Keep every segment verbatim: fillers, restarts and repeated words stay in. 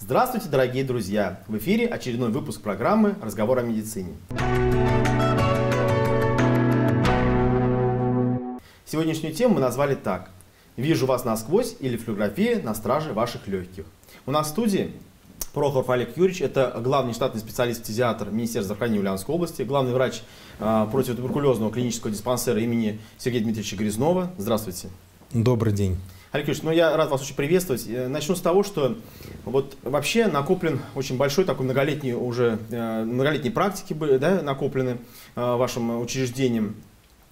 Здравствуйте, дорогие друзья! В эфире очередной выпуск программы «Разговор о медицине». Сегодняшнюю тему мы назвали так: «Вижу вас насквозь» или «Флюорография на страже ваших легких». У нас в студии Прохоров Олег Юрьевич, это главный штатный специалист-фтизиатр Министерства здравоохранения Ульяновской области, главный врач э, противотуберкулезного клинического диспансера имени Сергея Дмитриевича Грязнова. Здравствуйте! Добрый день! Олег Юрьевич, ну я рад вас очень приветствовать. Начну с того, что вот вообще накоплен очень большой, такой многолетний уже, многолетние практики были, да, накоплены вашим учреждением.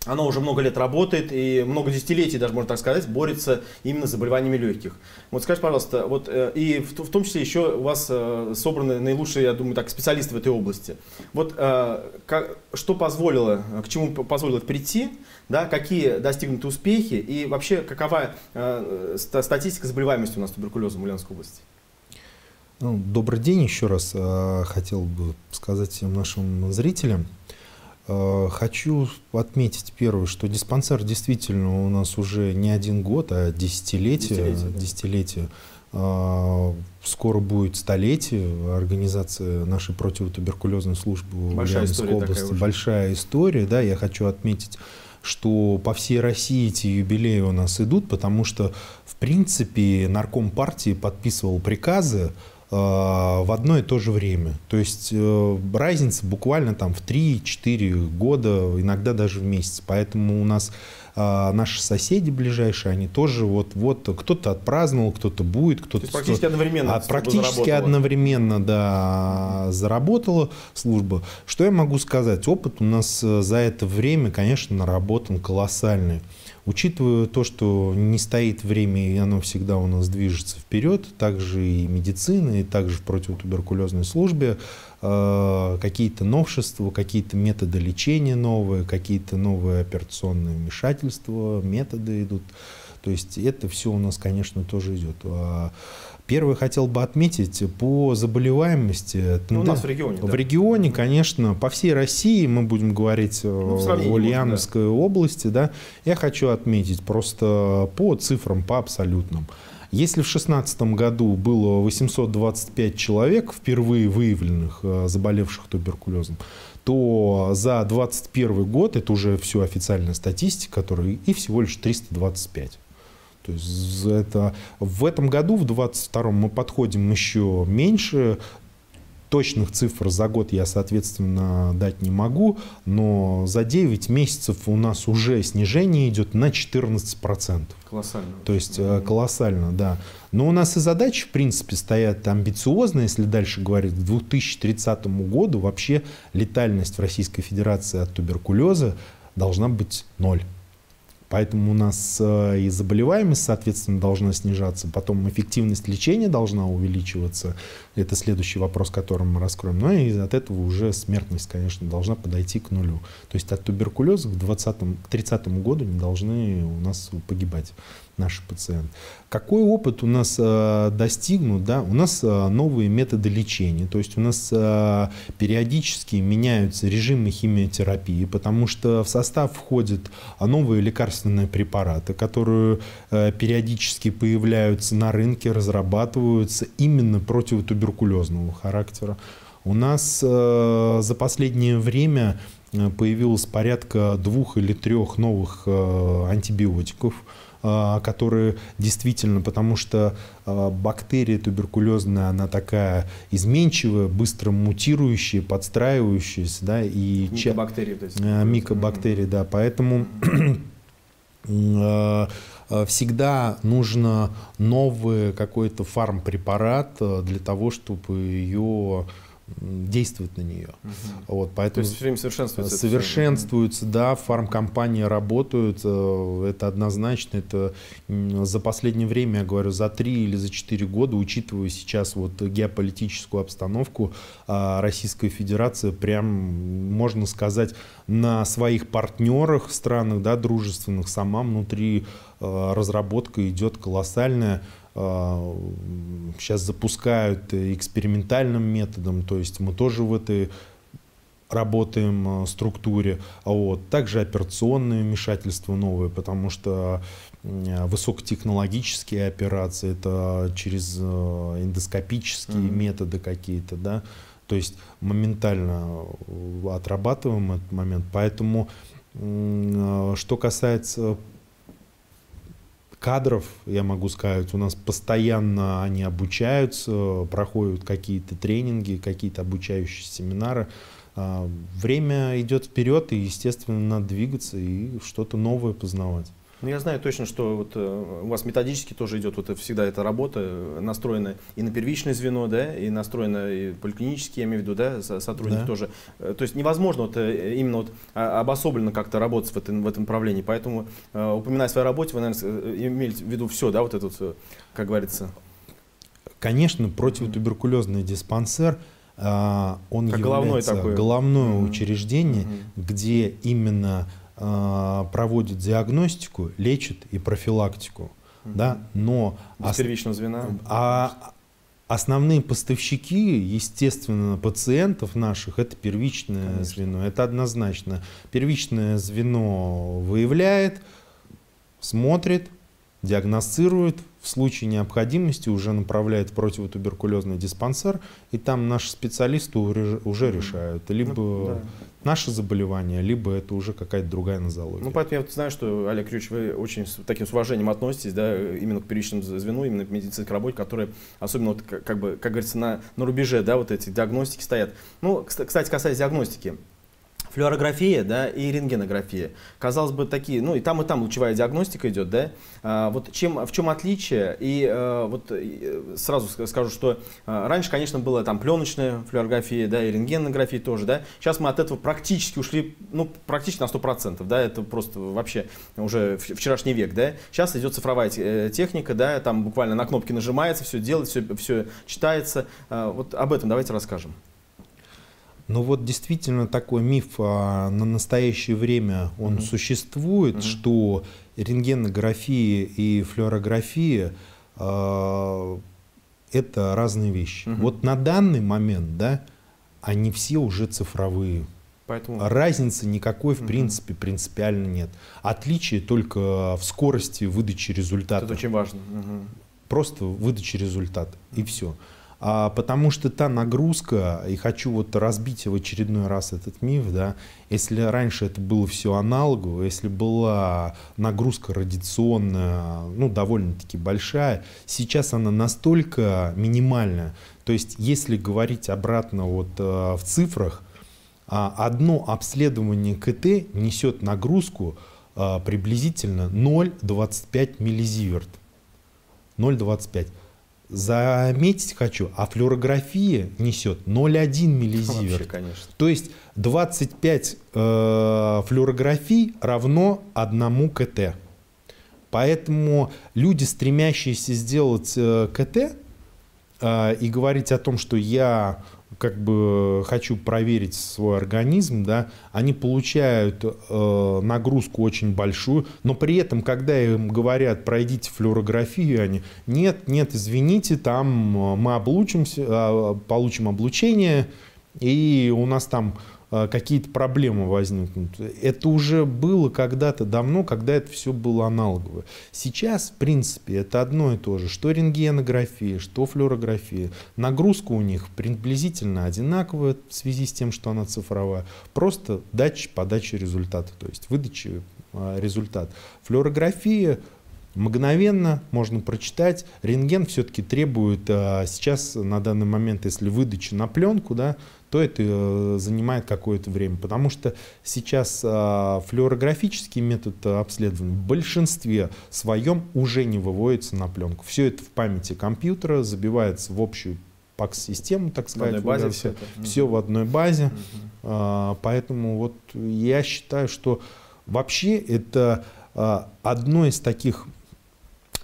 Оно уже много лет работает и много десятилетий, даже можно так сказать, борется именно с заболеваниями легких. Вот скажите, пожалуйста, вот и в, в том числе еще у вас собраны наилучшие, я думаю, так, специалисты в этой области. Вот как, что позволило, к чему позволило прийти, да, какие достигнуты успехи и вообще какова статистика заболеваемости у нас туберкулезом в Ульяновской области? Добрый день еще раз. Хотел бы сказать всем нашим зрителям. Хочу отметить первое, что диспансер действительно у нас уже не один год, а десятилетие. десятилетие, да. Скоро будет столетие организации нашей противотуберкулезной службы в Ульяновской области. Большая история. Да, я хочу отметить, что по всей России эти юбилеи у нас идут, потому что, в принципе, нарком партии подписывал приказы в одно и то же время. То есть разница буквально там в три-четыре года, иногда даже в месяц. Поэтому у нас наши соседи ближайшие, они тоже вот-вот, кто-то отпраздновал, кто-то будет, кто-то... Практически одновременно. А, практически одновременно, да, заработала служба. Что я могу сказать? Опыт у нас за это время, конечно, наработан колоссальный. Учитывая то, что не стоит время, и оно всегда у нас движется вперед, также и медицина, и также в противотуберкулезной службе, э, какие-то новшества, какие-то методы лечения новые, какие-то новые операционные вмешательства, методы идут. То есть это все у нас, конечно, тоже идет. Первое хотел бы отметить по заболеваемости. Ну, у нас в регионе. В да. регионе, конечно, по всей России, мы будем говорить, ну, в Ульяновской да. области, да, я хочу отметить просто по цифрам, по абсолютным. Если в две тысячи шестнадцатом году было восемьсот двадцать пять человек, впервые выявленных заболевших туберкулезом, то за две тысячи двадцать первый год, это уже все официальная статистика, которая и всего лишь триста двадцать пять. То есть это, в этом году, в две тысячи двадцать втором, мы подходим еще меньше. Точных цифр за год я, соответственно, дать не могу, но за девять месяцев у нас уже снижение идет на четырнадцать процентов. Колоссально. То есть колоссально, да. Но у нас и задачи, в принципе, стоят амбициозные, если дальше говорить, к две тысячи тридцатому году вообще летальность в Российской Федерации от туберкулеза должна быть ноль. Поэтому у нас и заболеваемость, соответственно, должна снижаться. Потом эффективность лечения должна увеличиваться. Это следующий вопрос, который мы раскроем. Ну и от этого уже смертность, конечно, должна подойти к нулю. То есть от туберкулеза к двадцатому, к тридцатому году не должны у нас погибать наши пациенты. Какой опыт у нас э, достигнут? Да? У нас э, новые методы лечения. То есть у нас э, периодически меняются режимы химиотерапии, потому что в состав входят новые лекарственные препараты, которые э, периодически появляются на рынке, разрабатываются именно противотуберкулезного характера. У нас э, за последнее время появилось порядка двух или трех новых э, антибиотиков, которые действительно, потому что бактерия туберкулезная, она такая изменчивая, быстро мутирующая, подстраивающаяся, да, и микобактерии, то есть микобактерии, да, поэтому всегда нужно новый какой-то фармпрепарат для того, чтобы ее действует на нее. Угу. Вот, поэтому то есть время совершенствуется. Совершенствуются, да, фармкомпании работают, это однозначно. Это за последнее время, я говорю, за три или за четыре года, учитывая сейчас вот геополитическую обстановку, Российская Федерация, прям, можно сказать, на своих партнерах, странах, да, дружественных, сама внутри разработка идет колоссальная. Сейчас запускают экспериментальным методом, то есть мы тоже в этой работаем в структуре, вот. Также операционные вмешательства новые, потому что высокотехнологические операции, это через эндоскопические mm-hmm. методы какие-то, да, то есть моментально отрабатываем этот момент. Поэтому, что касается кадров, я могу сказать, у нас постоянно они обучаются, проходят какие-то тренинги, какие-то обучающие семинары. Время идет вперед, и, естественно, надо двигаться и что-то новое познавать. Ну, я знаю точно, что вот у вас методически тоже идет вот всегда эта работа, настроена и на первичное звено, да, и настроена и поликлинически, я имею в виду, да, сотрудники да. тоже. То есть невозможно вот именно вот обособленно как-то работать в этом, в этом направлении. Поэтому, упоминая о своей работе, вы, наверное, имеете в виду все, да, вот это, вот, как говорится. Конечно, противотуберкулезный диспансер, он как является головное, такое. головное mm-hmm. учреждение, mm-hmm. где именно проводит диагностику, лечит и профилактику. Mm-hmm. да? Но без первичного звена. А основные поставщики, естественно, пациентов наших, это первичное Конечно. звено. Это однозначно. Первичное звено выявляет, смотрит, диагностирует, в случае необходимости уже направляет в противотуберкулезный диспансер, и там наши специалисты уже решают. Либо ну, да. наше заболевание, либо это уже какая-то другая нозология. Ну, поэтому я вот знаю, что, Олег Юрьевич, вы очень с таким с уважением относитесь, да, именно к первичному звену, именно к медицинской работе, которая, особенно, вот, как бы, как говорится, на, на рубеже, да, вот эти диагностики стоят. Ну, кстати, касаясь диагностики. Флюорография, да, и рентгенография. Казалось бы, такие, ну и там, и там лучевая диагностика идет, да. А, вот чем, в чем отличие? И а, вот сразу скажу, что а, раньше, конечно, была там пленочная флюорография, да, и рентгенография тоже, да. Сейчас мы от этого практически ушли, ну, практически на сто процентов, да, это просто вообще уже вчерашний век, да. Сейчас идет цифровая техника, да, там буквально на кнопки нажимается, все делается, все, все читается. А, вот об этом давайте расскажем. Но вот действительно такой миф а, на настоящее время он Mm-hmm. существует, Mm-hmm. что рентгенография и флюорография а, это разные вещи. Mm-hmm. Вот на данный момент, да, они все уже цифровые. Поэтому... Разницы никакой, в принципе, принципиально нет. Отличие только в скорости выдачи результата. Это очень важно. Mm-hmm. Просто выдача результата, и все. Потому что та нагрузка, и хочу вот разбить в очередной раз этот миф, да, если раньше это было все аналогово, если была нагрузка радиационная, ну, довольно-таки большая, сейчас она настолько минимальная, то есть если говорить обратно вот э, в цифрах, э, одно обследование КТ несет нагрузку э, приблизительно ноль целых двадцать пять сотых миллизиверт. ноль целых двадцать пять сотых. Заметить хочу, а флюорография несет ноль целых одна миллизиверт. Вообще, конечно. То есть двадцать пять э, флюорографий равно одному КТ. Поэтому люди, стремящиеся сделать э, КТ э, и говорить о том, что я как бы хочу проверить свой организм, да, они получают э, нагрузку очень большую, но при этом, когда им говорят, пройдите флюорографию, они, нет, нет, извините, там мы облучимся, получим облучение, и у нас там какие-то проблемы возникнут. Это уже было когда-то давно, когда это все было аналогово. Сейчас, в принципе, это одно и то же, что рентгенография, что флюорография. Нагрузка у них приблизительно одинаковая в связи с тем, что она цифровая. Просто датчик подачи результата, то есть выдачи результата. Флюорография мгновенно можно прочитать. Рентген все-таки требует сейчас, на данный момент, если выдача на пленку, да, то это занимает какое-то время. Потому что сейчас флюорографический метод обследования в большинстве своем уже не выводится на пленку. Все это в памяти компьютера забивается в общую пакс-систему, так сказать. В одной базе все это. Все в одной базе. Угу. Поэтому вот я считаю, что вообще это одно из таких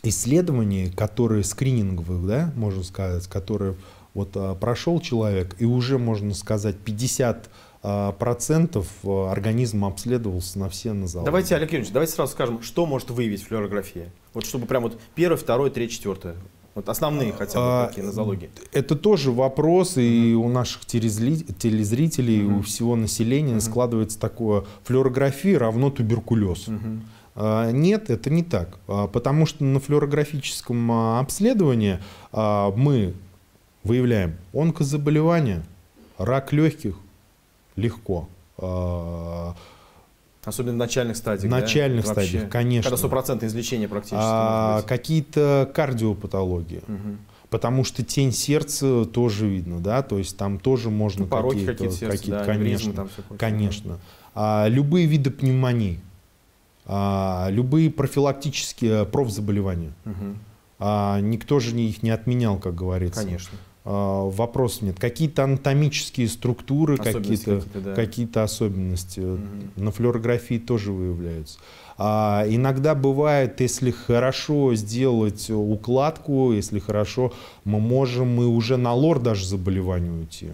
исследований, которые скрининговых, да, можно сказать, которые... Вот прошел человек, и уже, можно сказать, пятьдесят процентов организма обследовался на все нозологии. Давайте, Олег Юрьевич, давайте сразу скажем, что может выявить флюорография? Вот чтобы прям вот первое, второе, третье, четвертое. Вот основные хотя бы а, такие нозологии. Это тоже вопрос, и у наших телезрителей, mm-hmm. у всего населения mm-hmm. складывается такое: флюорография равно туберкулез. Mm-hmm. а, нет, это не так. А, потому что на флюорографическом а, обследовании а, мы выявляем онкозаболевания, рак легких легко. А, Особенно в начальных стадиях. В начальных да? стадиях, вообще, конечно. Когда стопроцентное излечение практически. А, какие-то кардиопатологии. Угу. Потому что тень сердца тоже видно, да, то есть там тоже можно ну, какие-то... Пороки какие-то, сердца, какие-то да, конечно, там конечно. А, любые виды пневмоний, а, любые профилактические профзаболевания. Угу. А, никто же их не отменял, как говорится. Конечно. Вопросов нет. Какие-то анатомические структуры, какие-то какие-то, да. какие-то особенности угу. на флюорографии тоже выявляются. А, иногда бывает, если хорошо сделать укладку, если хорошо, мы можем мы уже на лор даже заболевания уйти.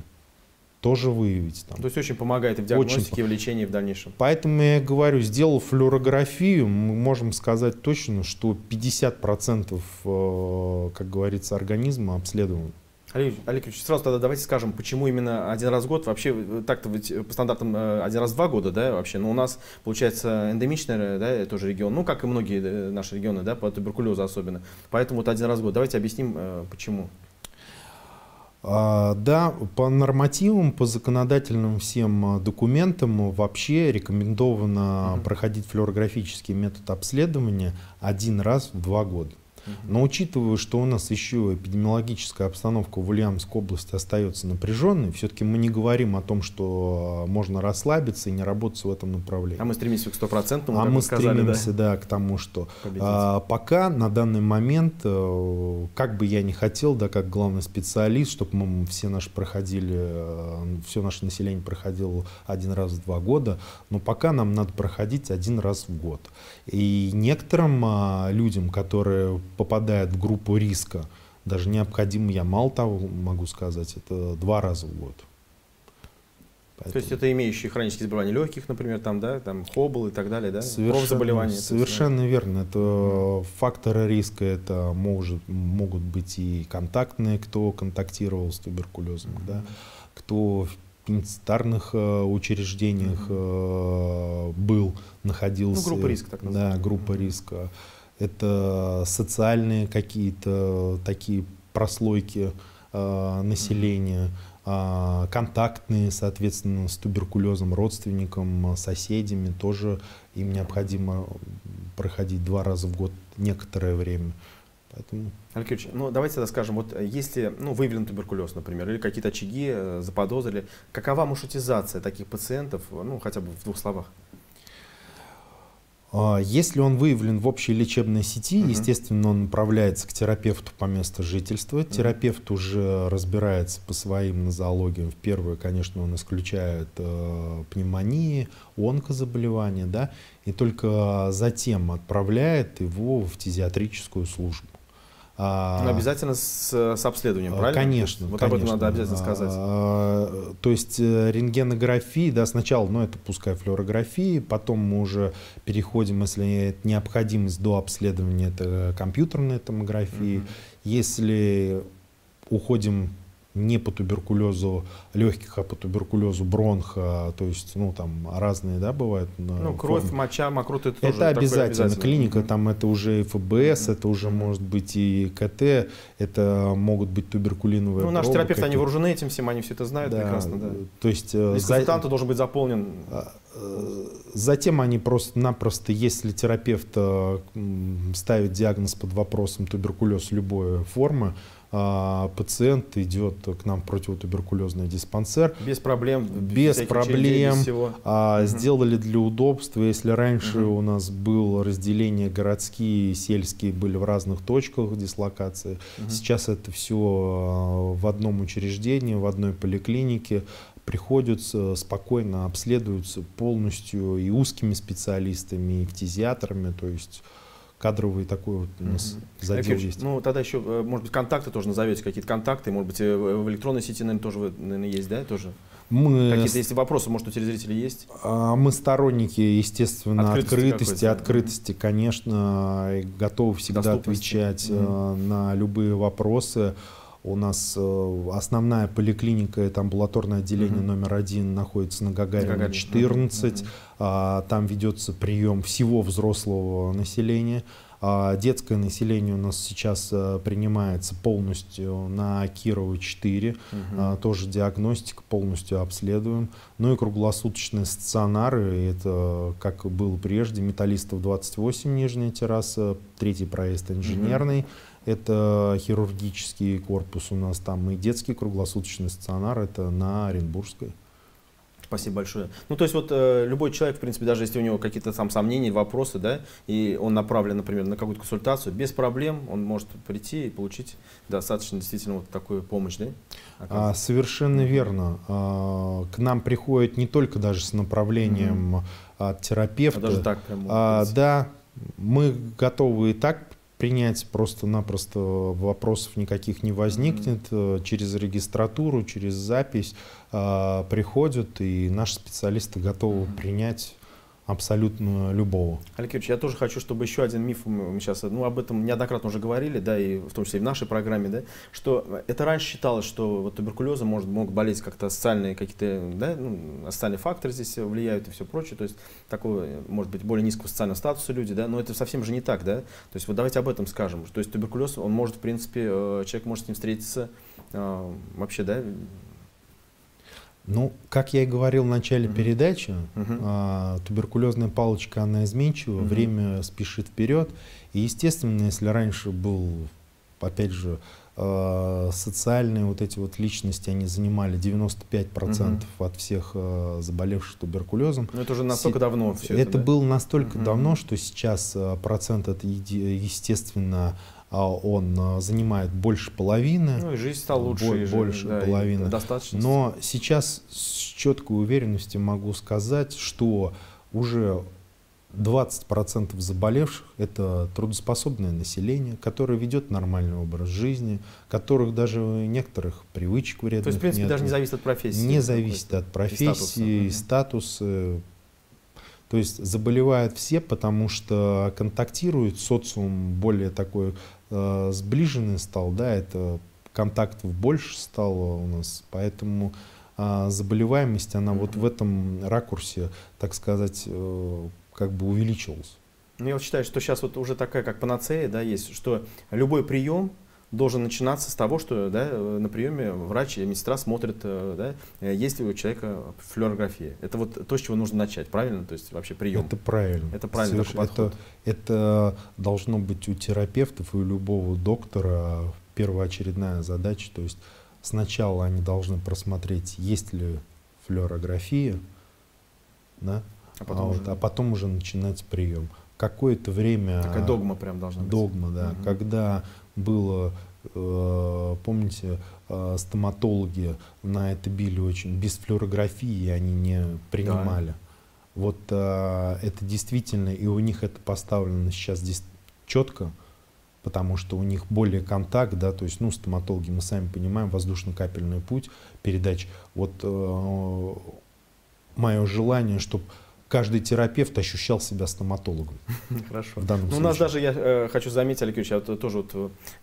Тоже выявить. Там. То есть очень помогает и в диагностике, очень... и в лечении, и в дальнейшем. Поэтому я говорю, сделав флюорографию, мы можем сказать точно, что пятьдесят процентов, как говорится, организма обследован. Олег Юрьевич, сразу тогда давайте скажем, почему именно один раз в год, вообще так-то по стандартам один раз в два года, да, вообще, но у нас, получается, эндемичный, да, тоже регион, ну, как и многие наши регионы, да, по туберкулезу особенно, поэтому вот один раз в год. Давайте объясним, почему. А, да, по нормативам, по законодательным всем документам вообще рекомендовано угу. проходить флюорографический метод обследования один раз в два года. Но учитывая, что у нас еще эпидемиологическая обстановка в Ульяновской области остается напряженной, все-таки мы не говорим о том, что можно расслабиться и не работать в этом направлении. А мы стремимся к стопроцентному, а мы сказали, стремимся, да? Да, к тому, что а, пока на данный момент, как бы я ни хотел, да, как главный специалист, чтобы мы все наши проходили, все наше население проходило один раз в два года, но пока нам надо проходить один раз в год. И некоторым а, людям, которые попадает в группу риска, даже необходимо, я мало того могу сказать, это два раза в год. Поэтому... То есть это имеющие хронические заболевания легких, например, там, да, там хобл и так далее, да? Профзаболевания. Совершенно верно. Это mm-hmm. факторы риска, это может, могут быть и контактные, кто контактировал с туберкулезом, mm-hmm. да? Кто в пенитенциарных э, учреждениях э, был, находился. Ну, группа риска, так называется. Да, группа mm-hmm. риска. Это социальные какие-то такие прослойки э, населения, э, контактные, соответственно, с туберкулезом, родственником, соседями. Тоже им необходимо проходить два раза в год некоторое время. Поэтому... Алексей Юрьевич, ну давайте тогда скажем, вот если ну, выявлен туберкулез, например, или какие-то очаги э, заподозрили, какова маршрутизация таких пациентов, ну хотя бы в двух словах? Если он выявлен в общей лечебной сети, угу. естественно, он направляется к терапевту по месту жительства. Угу. Терапевт уже разбирается по своим нозологиям. В первое, конечно, он исключает э, пневмонии, онкозаболевания, да, и только затем отправляет его в фтизиатрическую службу. Но обязательно с, с обследованием, правильно? Конечно. Вот конечно. Об этом надо обязательно сказать. А, то есть рентгенографии, да, сначала, ну это пускай флюорографии, потом мы уже переходим, если это необходимость до обследования, это компьютерная томография. Mm-hmm. Если уходим не по туберкулезу легких, а по туберкулезу бронха, то есть, ну, там разные, да, бывают. Ну, кровь, формы. Моча, мокроты, это тоже. Это обязательно. обязательно. Клиника, mm-hmm. там это уже и ФБС, mm-hmm. это уже может быть и КТ, это могут быть туберкулиновые. Ну, наши пробы, терапевты, они вооружены этим всем, они все это знают, да, прекрасно, да. То есть... Консультант должен быть заполнен... Затем они просто-напросто, если терапевт ставит диагноз под вопросом туберкулез любой формы, пациент идет к нам в противотуберкулезный диспансер. Без проблем. Без проблем. Без а, угу. Сделали для удобства. Если раньше угу. у нас было разделение городские, сельские были в разных точках дислокации, угу. сейчас это все в одном учреждении, в одной поликлинике. Приходят, спокойно обследуются полностью и узкими специалистами, и фтизиатрами, то есть кадровый такой вот у нас mm-hmm. задел есть. Ну, тогда еще, может быть, контакты тоже назовете, какие-то контакты, может быть, в электронной сети, наверное, тоже, наверное, есть, да, тоже? Мы... Какие-то, если вопросы, может, у телезрителей есть? Мы сторонники, естественно, открытости, открытости, открытости конечно, и готовы всегда отвечать mm-hmm. на любые вопросы. У нас основная поликлиника, это амбулаторное отделение mm-hmm. номер один, находится на Гагарина, Гагарина. четырнадцать. Mm-hmm. а, там ведется прием всего взрослого населения. А детское население у нас сейчас принимается полностью на Кирова четыре. Mm-hmm. а, тоже диагностика, полностью обследуем. Ну и круглосуточные стационары, это как было прежде, Металлистов двадцать восемь, нижняя терраса, третий проезд Инженерный. Mm-hmm. Это хирургический корпус у нас там и детский круглосуточный стационар, это на Оренбургской. Спасибо большое. Ну, то есть вот э, любой человек, в принципе, даже если у него какие-то там сомнения, вопросы, да, и он направлен, например, на какую-то консультацию, без проблем он может прийти и получить достаточно действительно вот такую помощь, да? А, совершенно верно. А, к нам приходят не только даже с направлением mm-hmm. от терапевта. А даже так прям, а, да, мы готовы и так принять, просто-напросто вопросов никаких не возникнет. Mm-hmm. Через регистратуру, через запись э, приходят, и наши специалисты готовы mm-hmm. принять абсолютно любого. Олег Юрьевич, я тоже хочу, чтобы еще один миф, мы сейчас, ну, об этом неоднократно уже говорили, да, и в том числе и в нашей программе, да, что это раньше считалось, что вот туберкулезом может, могут болеть как-то социальные какие-то, да, ну, социальные факторы здесь влияют и все прочее, то есть такого, может быть, более низкого социального статуса люди, да, но это совсем же не так, да, то есть вот давайте об этом скажем, то есть туберкулез, он может, в принципе, человек может с ним встретиться вообще, да. Ну, как я и говорил в начале uh-huh. передачи, uh-huh. а, туберкулезная палочка, она изменчива, uh-huh. время спешит вперед. И, естественно, если раньше был, опять же, а, социальные вот эти вот личности, они занимали девяносто пять процентов uh-huh. от всех а, заболевших туберкулезом. Но это уже настолько Се давно все это, это да? было настолько uh-huh. давно, что сейчас а, процент, это, естественно, он занимает больше половины. Ну и жизнь стала лучше. Бо жизнь, больше да, половины. Но сейчас с четкой уверенностью могу сказать, что уже двадцать процентов заболевших – это трудоспособное население, которое ведет нормальный образ жизни, которых даже некоторых привычек вредных нет. То есть, в принципе, нет, даже не зависит от профессии. Не зависит от профессии, и статуса. И статус, то есть заболевают все, потому что контактируют, социум более такой э, сближенный стал, да, это контактов больше стало у нас, поэтому э, заболеваемость, она mm-hmm. вот в этом ракурсе, так сказать, э, как бы увеличилась. Ну, я вот считаю, что сейчас вот уже такая, как панацея, да, есть, что любой прием должен начинаться с того, что, да, на приеме врач и медсестра смотрят, да, есть ли у человека флюорография. Это вот то, с чего нужно начать, правильно? То есть вообще прием. Это правильно. Это правильный подход. Это, это должно быть у терапевтов и у любого доктора первоочередная задача. То есть сначала они должны просмотреть, есть ли флюорография, да, а, потом а, вот, уже... а потом уже начинать прием. Какое-то время... Такая догма прям должна быть. Догма, да. Угу. Когда было, э, помните, э, стоматологи на это били очень, без флюорографии они не принимали. Да. Вот э, это действительно, и у них это поставлено сейчас здесь четко, потому что у них более контакт, да, то есть, ну, стоматологи, мы сами понимаем, воздушно-капельный путь передач. Вот э, мое желание, чтобы каждый терапевт ощущал себя стоматологом. Хорошо. Ну, у нас даже, я э, хочу заметить, Олег Юрьевич, я тоже вот,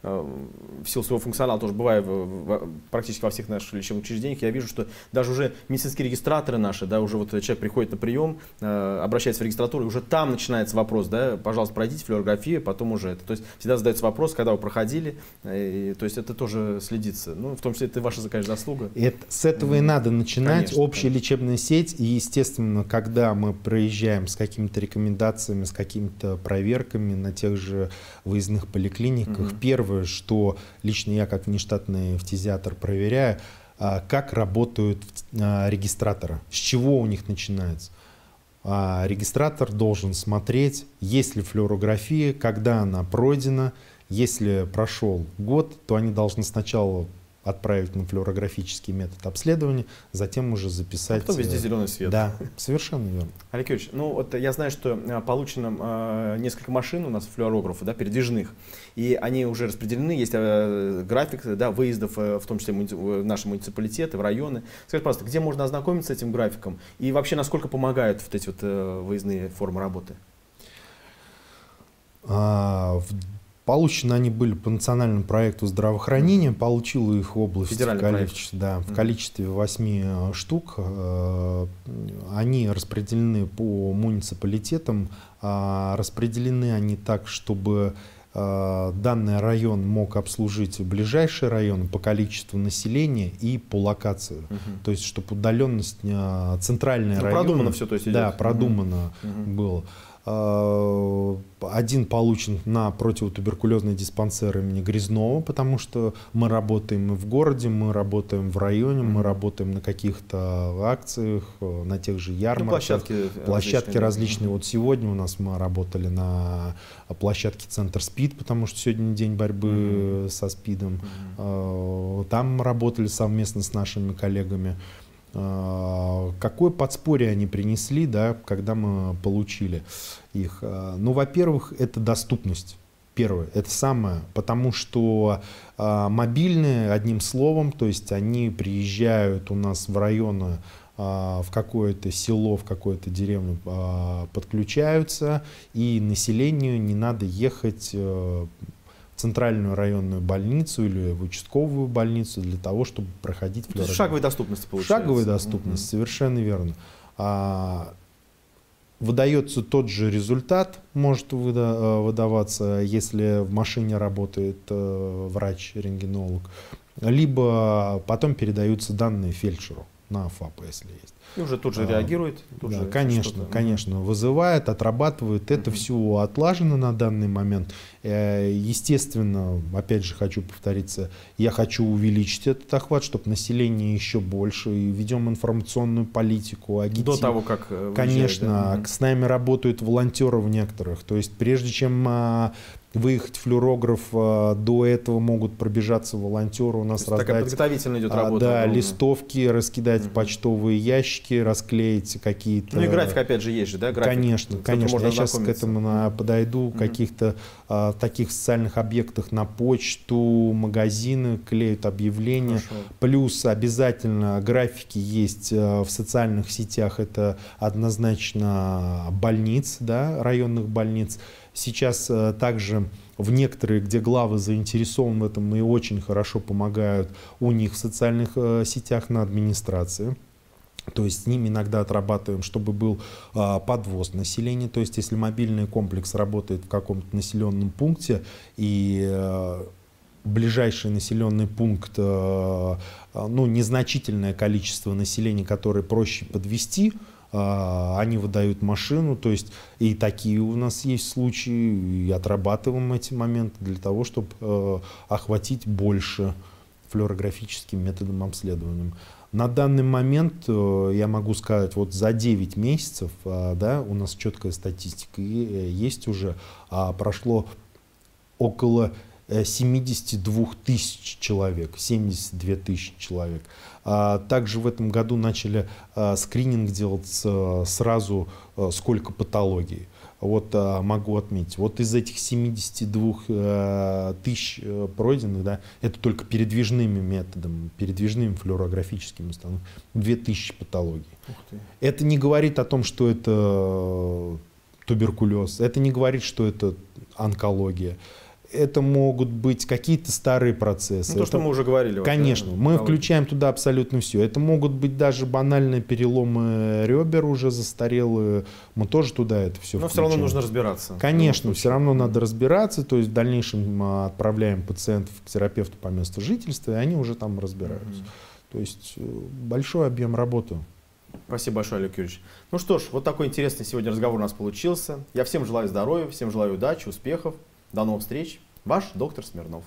э, в силу своего функционала тоже бываю в, в, практически во всех наших лечебных учреждениях, я вижу, что даже уже медицинские регистраторы наши, да, уже вот человек приходит на прием, э, обращается в регистратуру, и уже там начинается вопрос, да, пожалуйста, пройдите флюорографию, потом уже это. То есть всегда задается вопрос, когда вы проходили, э, и, то есть это тоже следится. Ну, в том числе это ваша, конечно, заслуга. Это, с этого mm-hmm. и надо начинать, конечно, общая конечно. лечебная сеть, и, естественно, когда мы проезжаем с какими-то рекомендациями, с какими-то проверками на тех же выездных поликлиниках. Mm-hmm. Первое, что лично я как внештатный фтизиатр проверяю, как работают регистраторы, с чего у них начинается. Регистратор должен смотреть, есть ли флюорография, когда она пройдена. Если прошел год, то они должны сначала отправить на флюорографический метод обследования, затем уже записать. А потом везде зеленый свет. Да, совершенно верно. Олег Юрьевич, ну вот я знаю, что получено несколько машин у нас флюорографов, да, передвижных, и они уже распределены, есть график, да, выездов, в том числе в наши муниципалитеты, в районы. Скажите, пожалуйста, где можно ознакомиться с этим графиком и вообще насколько помогают вот эти вот выездные формы работы? А, Получены они были по национальному проекту здравоохранения, получила их область в количестве, да, в количестве восьми штук. Они распределены по муниципалитетам. Распределены они так, чтобы данный район мог обслужить ближайший район по количеству населения и по локации. Угу. То есть, чтобы удаленность центральный район... Продумано все, то есть, идет. Да, продумано угу. было. Один получен на противотуберкулезный диспансер имени Грязнова, потому что мы работаем и в городе, мы работаем в районе, мы работаем на каких-то акциях, на тех же ярмарках. Ну, площадки площадки различные. различные. Вот сегодня у нас мы работали на площадке «Центр СПИД», потому что сегодня день борьбы mm-hmm. со СПИДом. Mm-hmm. Там мы работали совместно с нашими коллегами. Какое подспорье они принесли, да, когда мы получили их? Ну, во-первых, это доступность. Первое, это самое, потому что мобильные, одним словом, то есть они приезжают у нас в районы, в какое-то село, в какую-то деревню подключаются, и населению не надо ехать центральную районную больницу или в участковую больницу для того, чтобы проходить флюорографию. Шаговая доступность получается. Шаговая доступность, угу. совершенно верно. А, выдается тот же результат, может выда выдаваться, если в машине работает э, врач-рентгенолог, либо потом передаются данные фельдшеру на ФАП, если есть. И уже тут же реагирует? Тут да, же конечно, конечно. Вызывает, отрабатывает. Это mm-hmm. все отлажено на данный момент. Естественно, опять же хочу повториться, я хочу увеличить этот охват, чтобы население еще больше. И ведем информационную политику, агитируем. До того, как выезжает, конечно. Да? Mm-hmm. С нами работают волонтеры в некоторых. То есть прежде чем... выехать флюорограф, до этого могут пробежаться волонтеры у нас, раздать, такая подготовительная идет работа, да, листовки, раскидать угу. почтовые ящики, расклеить какие-то... Ну и график опять же есть же, да? График, конечно, конечно. Можно я сейчас к этому подойду. Угу. Каких-то а, таких социальных объектах на почту, магазины клеют объявления. Хорошо. Плюс обязательно графики есть в социальных сетях. Это однозначно больниц, да, районных больниц. Сейчас также в некоторые, где главы заинтересованы в этом и очень хорошо помогают, у них в социальных сетях на администрации. То есть с ними иногда отрабатываем, чтобы был а, подвоз населения. То есть если мобильный комплекс работает в каком-то населенном пункте и а, ближайший населенный пункт, а, ну, незначительное количество населения, которое проще подвести, они выдают машину, то есть и такие у нас есть случаи, и отрабатываем эти моменты для того, чтобы э, охватить больше флюорографическим методом обследования. На данный момент, э, я могу сказать, вот за девять месяцев, э, да, у нас четкая статистика есть уже, а прошло около семидесяти двух тысяч человек, семидесяти двух тысяч человек. Также в этом году начали скрининг делать сразу, сколько патологий. Вот могу отметить, вот из этих семидесяти двух тысяч пройденных, да, это только передвижными методами, передвижными флюорографическими установками, две тысячи патологий. Это не говорит о том, что это туберкулез, это не говорит, что это онкология. Это могут быть какие-то старые процессы. Ну, то, это, что мы уже говорили. Конечно, вот, да, мы да, включаем да. туда абсолютно все. Это могут быть даже банальные переломы ребер уже застарелые. Мы тоже туда это все включаем. Но все равно нужно разбираться. Конечно, все равно надо разбираться. То есть в дальнейшем мы отправляем пациентов к терапевту по месту жительства, и они уже там разбираются. Mm-hmm. То есть большой объем работы. Спасибо большое, Олег Юрьевич. Ну что ж, вот такой интересный сегодня разговор у нас получился. Я всем желаю здоровья, всем желаю удачи, успехов. До новых встреч. Ваш доктор Смирнов.